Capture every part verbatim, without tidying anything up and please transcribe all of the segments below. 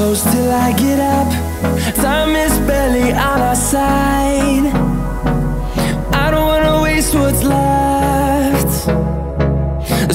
Close till I get up, time is barely on our side. I don't wanna waste what's left. The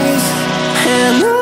And on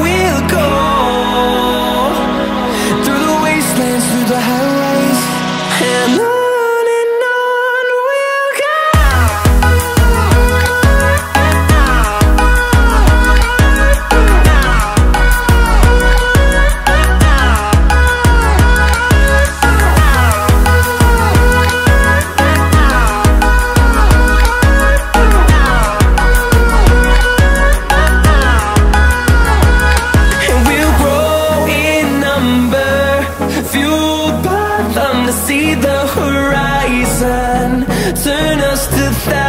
we'll go, through the wastelands, through the highways. And on turn us to thousands.